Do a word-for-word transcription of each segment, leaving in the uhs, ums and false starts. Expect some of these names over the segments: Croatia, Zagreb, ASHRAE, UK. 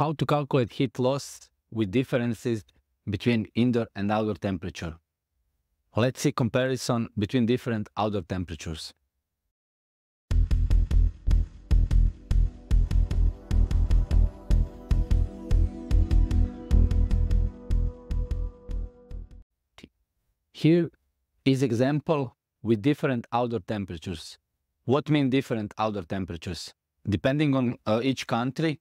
how to calculate heat loss with differences between indoor and outdoor temperature. Let's see comparison between different outdoor temperatures. Here is example with different outdoor temperatures. What mean different outdoor temperatures? Depending on uh, each country,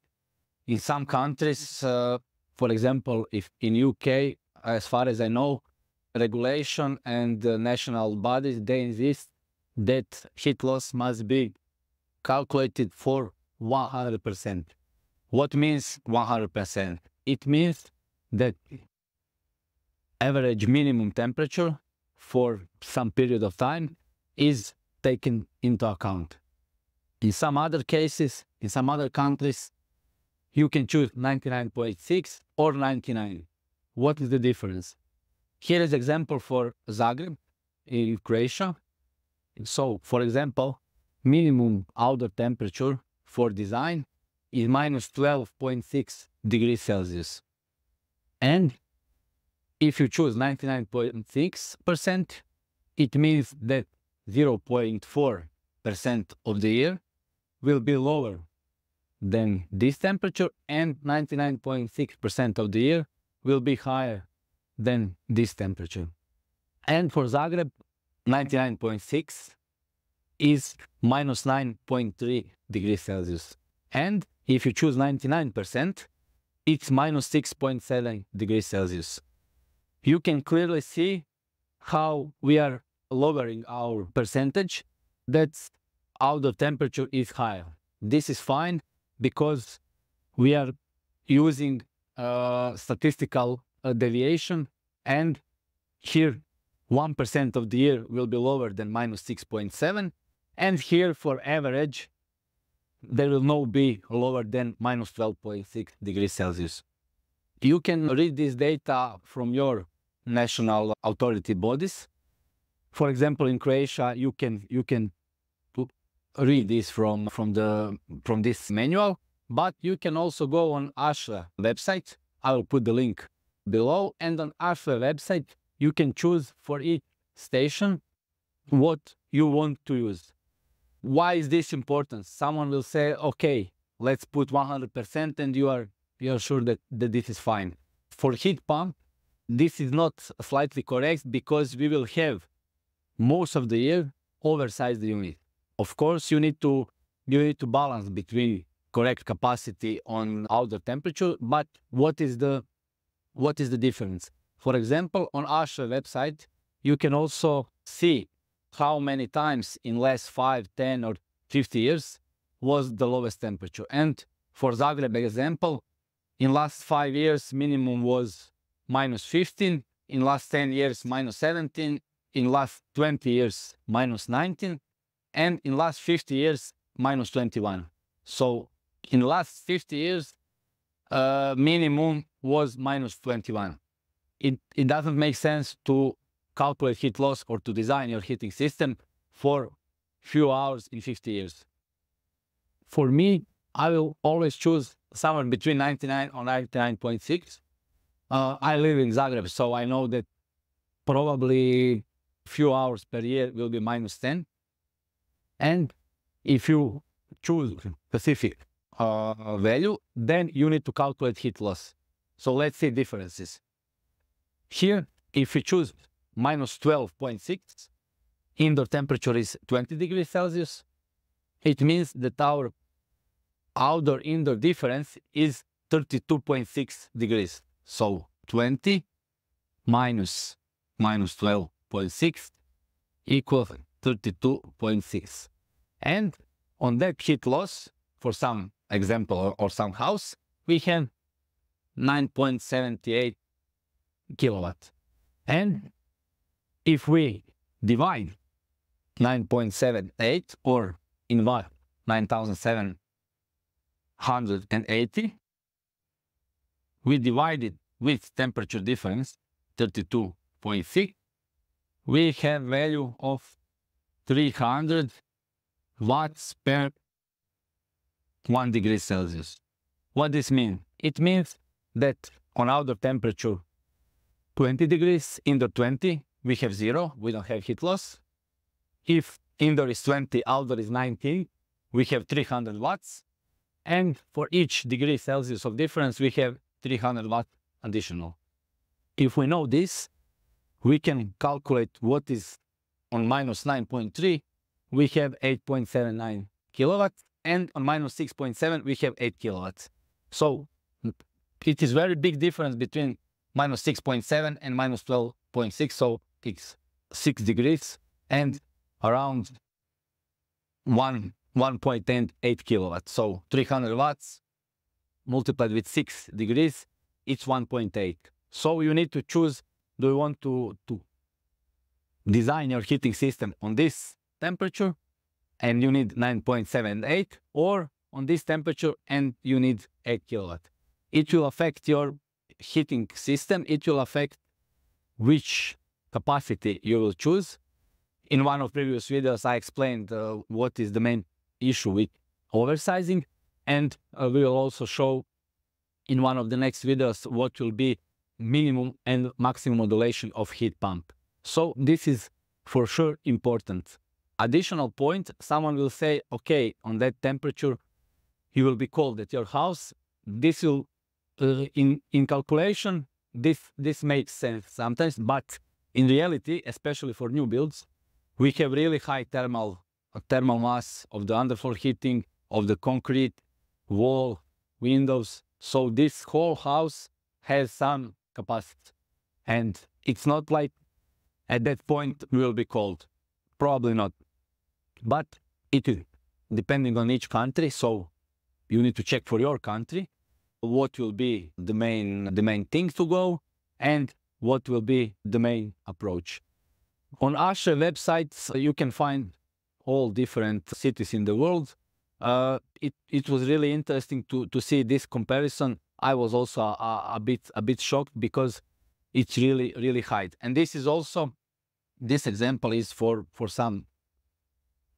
in some countries, uh, for example, if in U K, as far as I know, regulation and uh, national bodies, they insist that heat loss must be calculated for one hundred percent. What means one hundred percent? It means that average minimum temperature for some period of time is taken into account. In some other cases, in some other countries, you can choose ninety-nine point six or ninety-nine. What is the difference? Here is example for Zagreb in Croatia. So, for example, minimum outdoor temperature for design is minus twelve point six degrees Celsius. And if you choose ninety-nine point six percent, it means that zero point four percent of the year will be lower than this temperature, and ninety-nine point six percent of the year will be higher than this temperature. And for Zagreb, ninety-nine point six is minus nine point three degrees Celsius. And if you choose ninety-nine percent, it's minus six point seven degrees Celsius. You can clearly see how we are lowering our percentage that outdoor temperature is higher. This is fine because we are using uh, statistical uh, deviation, and here one percent of the year will be lower than minus six point seven, and here for average there will no be lower than minus twelve point six degrees Celsius. You can read this data from your national authority bodies. For example, in Croatia, you can you can read this from from the from this manual, but you can also go on ASHRAE website. I will put the link below, and on ASHRAE website you can choose for each station what you want to use. Why is this important? Someone will say, okay, let's put one hundred percent, and you are you are sure that, that this is fine. For heat pump, this is not slightly correct because we will have most of the year oversized unit. Of course, you need to you need to balance between correct capacity on outdoor temperature, but what is the what is the difference? For example, on ASHRAE website, you can also see how many times in last five, ten or fifty years was the lowest temperature. And for Zagreb example, in last five years minimum was minus fifteen, in last ten years minus seventeen, in last twenty years, minus nineteen, and in last fifty years, minus twenty-one. So in last fifty years, uh, minimum was minus twenty-one. It, it doesn't make sense to calculate heat loss or to design your heating system for few hours in fifty years. For me, I will always choose somewhere between ninety-nine or ninety-nine point six. Uh, I live in Zagreb, so I know that probably few hours per year will be minus ten. And if you choose specific uh, value, then you need to calculate heat loss. So let's see differences. Here, if you choose minus twelve point six, indoor temperature is twenty degrees Celsius. It means that our outdoor-indoor difference is thirty-two point six degrees. So twenty minus minus twelve point six equals thirty-two point six. And on that heat loss, for some example or, or some house, we have nine point seven eight kilowatt. And if we divide nine point seven eight or in watt, nine thousand seven hundred eighty, we divide it with temperature difference, thirty-two point six, we have value of three hundred watts per one degree Celsius. What this mean? It means that on outdoor temperature twenty degrees, indoor twenty, we have zero, we don't have heat loss. If indoor is twenty, outdoor is nineteen, we have three hundred watts. And for each degree Celsius of difference, we have three hundred watt additional. If we know this, we can calculate what is on minus nine point three, we have eight point seven nine kilowatts, and on minus six point seven, we have eight kilowatts. So it is very big difference between minus six point seven and minus twelve point six, so it's six degrees and around one point eight kilowatts. So three hundred watts multiplied with six degrees, it's one point eight. So you need to choose, do you want to, to design your heating system on this temperature and you need nine point seven eight, or on this temperature and you need eight kilowatt. It will affect your heating system, it will affect which capacity you will choose. In one of previous videos I explained uh, what is the main issue with oversizing, and uh, we will also show in one of the next videos what will be minimum and maximum modulation of heat pump. So this is for sure important. Additional point, someone will say, okay, on that temperature you will be cold at your house. This will uh, in in calculation this this makes sense sometimes, but in reality, especially for new builds, we have really high thermal uh, thermal mass of the underfloor heating, of the concrete wall, windows. So this whole house has some capacity, and it's not like at that point we will be cold, probably not, but it is depending on each country. So you need to check for your country what will be the main the main thing to go and what will be the main approach. On ASHRAE websites you can find all different cities in the world. Uh, it, it was really interesting to, to see this comparison. I was also a, a bit a bit shocked because it's really, really high. And this is also, this example is for, for some,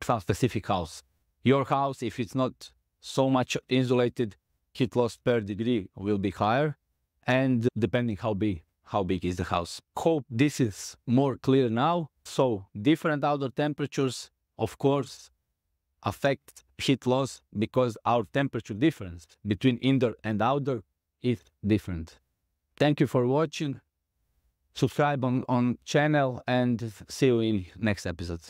some specific house. Your house, if it's not so much insulated, heat loss per degree will be higher, and depending how big how big is the house. Hope this is more clear now. So different outdoor temperatures, of course, affect heat loss because our temperature difference between indoor and outdoor is different. Thank you for watching. Subscribe on, on channel and see you in next episodes.